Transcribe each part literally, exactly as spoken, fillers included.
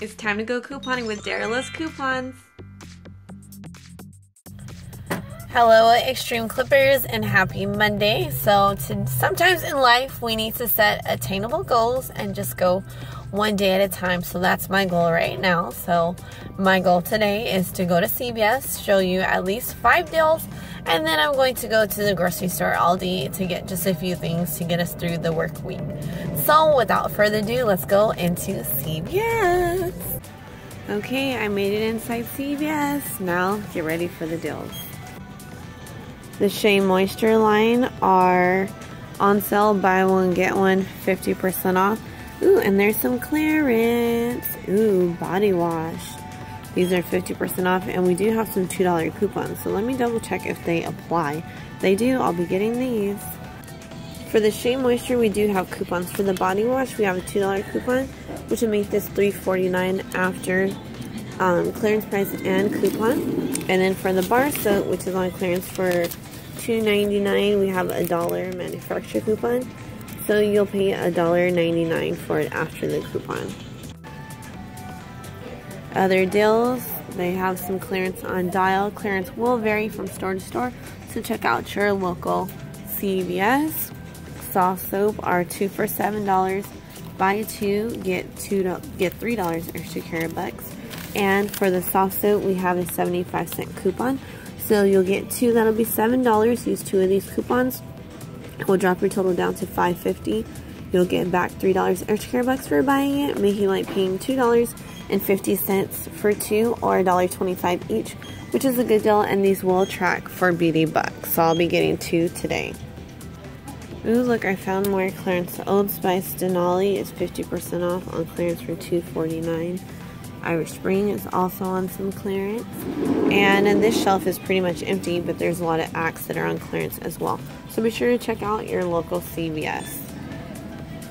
It's time to go couponing with Daryla's Coupons. Hello Extreme Clippers and happy Monday. So to, sometimes in life we need to set attainable goals and just go one day at a time. So that's my goal right now. So my goal today is to go to C V S, show you at least five deals, and then I'm going to go to the grocery store Aldi to get just a few things to get us through the work week. So without further ado, let's go into C V S. Okay, I made it inside C V S. Now get ready for the deals. The Shea Moisture line are on sale, buy one, get one, fifty percent off. Ooh, and there's some clearance. Ooh, body wash. These are fifty percent off, and we do have some two dollar coupons, so let me double check if they apply. If they do, I'll be getting these. For the Shea Moisture, we do have coupons. For the body wash, we have a two dollar coupon, which will make this three forty-nine after um, clearance price and coupon. And then for the bar soap, which is on clearance for two ninety-nine, we have a dollar manufacturer coupon. So you'll pay one ninety-nine for it after the coupon. Other deals, they have some clearance on Dial. Clearance will vary from store to store, so check out your local C V S. Soft Soap are two for seven dollars. Buy two, get two, get three dollars extra Carabucks. And for the Soft Soap, we have a seventy-five cent coupon. So you'll get two, that'll be seven dollars. Use two of these coupons. We'll drop your total down to five fifty. You'll get back three dollars extra Carabucks for buying it, making like paying two dollars and fifty cents for two, or one twenty-five each, which is a good deal, and these will track for Beauty Bucks. So I'll be getting two today. Ooh, look, I found more clearance. The Old Spice Denali is fifty percent off on clearance for two forty-nine. Irish Spring is also on some clearance. And then this shelf is pretty much empty, but there's a lot of Axe that are on clearance as well. So be sure to check out your local C V S.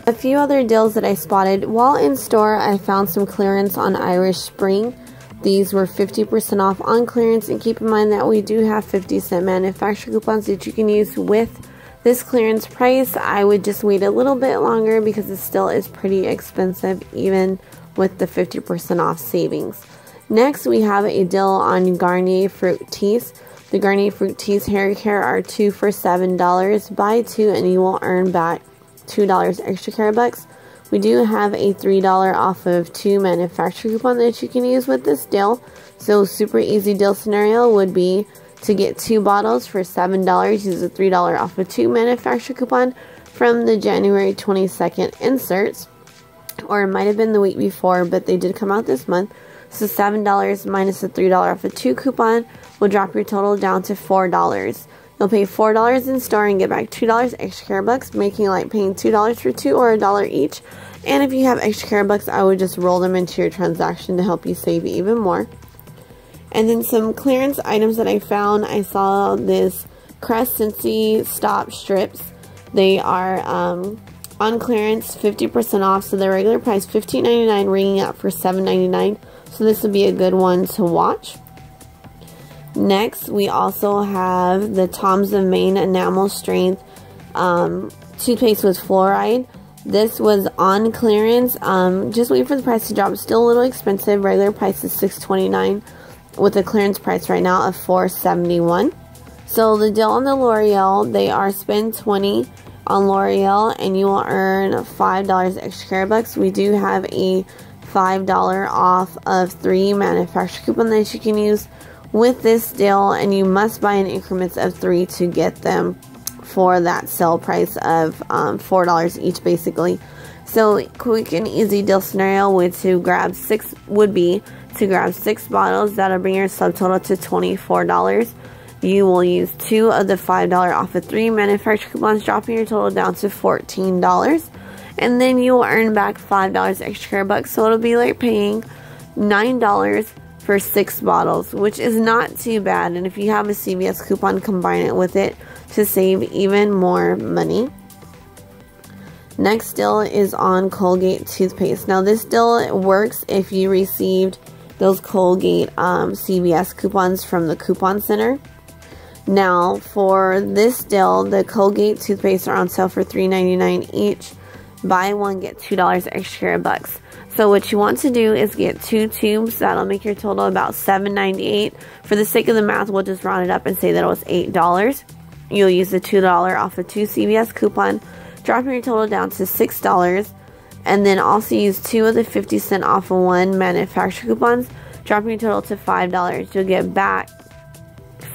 A few other deals that I spotted. While in store, I found some clearance on Irish Spring. These were fifty percent off on clearance, and keep in mind that we do have fifty cent manufacturer coupons that you can use with this clearance price. I would just wait a little bit longer because it still is pretty expensive, even with the fifty percent off savings. Next, we have a deal on Garnier Fructis. The Garnier Fructis hair care are two for seven dollars. Buy two and you will earn back two dollars extra Carabucks. We do have a three dollar off of two manufacturer coupon that you can use with this deal. So super easy deal scenario would be to get two bottles for seven dollars. Use a three dollar off of two manufacturer coupon from the January twenty-second inserts. Or it might have been the week before, but they did come out this month. So seven dollars minus the three dollar off a two coupon will drop your total down to four dollars. You'll pay four dollars in store and get back two dollars extra Carabucks, making like paying two dollars for two or one dollar each. And if you have extra Carabucks, I would just roll them into your transaction to help you save even more. And then some clearance items that I found. I saw this Crest Sensi Stop strips. They are... Um, on clearance, fifty percent off, so the regular price fifteen ninety-nine, ringing up for seven ninety-nine. So this would be a good one to watch. Next, we also have the Tom's of Maine Enamel Strength um, toothpaste with fluoride. This was on clearance. Um, just wait for the price to drop. It's still a little expensive. Regular price is six twenty-nine, with a clearance price right now of four seventy-one. So the deal on the L'Oreal, they are spend twenty on L'Oreal and you will earn five dollars extra Carabucks. We do have a five dollar off of three manufacturer coupon that you can use with this deal, and you must buy in increments of three to get them for that sale price of um, four dollars each basically. So quick and easy deal scenario would to grab six would be to grab six bottles. That'll bring your subtotal to twenty-four dollars. You will use two of the five dollar off of three manufacturer coupons, dropping your total down to fourteen dollars. And then you will earn back five dollars extra Carabucks, so it'll be like paying nine dollars for six bottles, which is not too bad. And if you have a C V S coupon, combine it with it to save even more money. Next deal is on Colgate toothpaste. Now this deal works if you received those Colgate um, C V S coupons from the coupon center. Now, for this deal, the Colgate toothpaste are on sale for three ninety-nine each. Buy one, get two dollars extra Carabucks. So what you want to do is get two tubes. That'll make your total about seven ninety-eight. For the sake of the math, we'll just round it up and say that it was eight dollars. You'll use the two dollar off of two C V S coupon, dropping your total down to six dollars. And then also use two of the fifty cent off of one manufacturer coupons, dropping your total to five dollars. You'll get back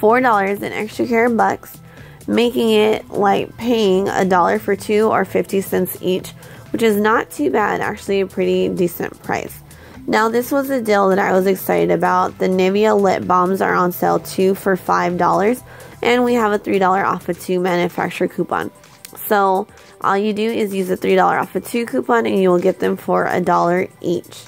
four dollars in extra care bucks, making it like paying a dollar for two or fifty cents each, which is not too bad, actually a pretty decent price. Now this was a deal that I was excited about. The Nivea lip balms are on sale two for five dollars, and we have a three dollar off of two manufacturer coupon. So all you do is use a three dollar off of two coupon and you will get them for a dollar each.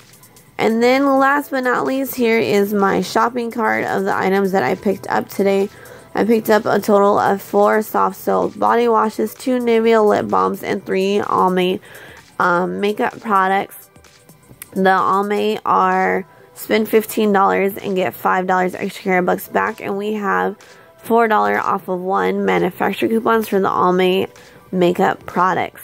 And then last but not least, here is my shopping cart of the items that I picked up today. I picked up a total of four Soft Silk body washes, two Nivea lip balms, and three Almay um, makeup products. The Almay are spend fifteen dollars and get five dollars extra care bucks back, and we have four dollars off of one manufacturer coupons for the Almay makeup products.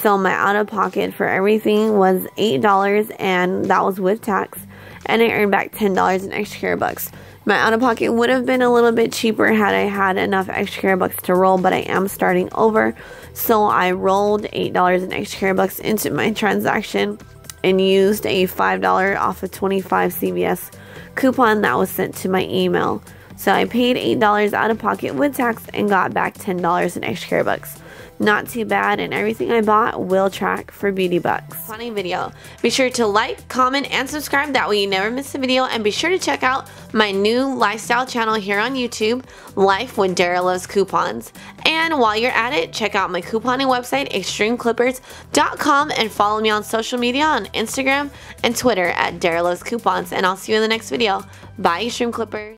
So my out of pocket for everything was eight dollars, and that was with tax, and I earned back ten dollars in extra care bucks. My out-of-pocket would have been a little bit cheaper had I had enough extra care bucks to roll, but I am starting over. So I rolled eight dollars in extra care bucks into my transaction and used a five dollar off of twenty-five C V S coupon that was sent to my email. So I paid eight dollars out-of-pocket with tax and got back ten dollars in extra care bucks. Not too bad, and everything I bought will track for Beauty Bucks. Funny video. Be sure to like, comment, and subscribe. That way you never miss a video. And be sure to check out my new lifestyle channel here on YouTube, Life With Dara Loves Coupons. And while you're at it, check out my couponing website, Extreme Clippers dot com, and follow me on social media on Instagram and Twitter at Dara Loves Coupons. And I'll see you in the next video. Bye, Extreme Clippers.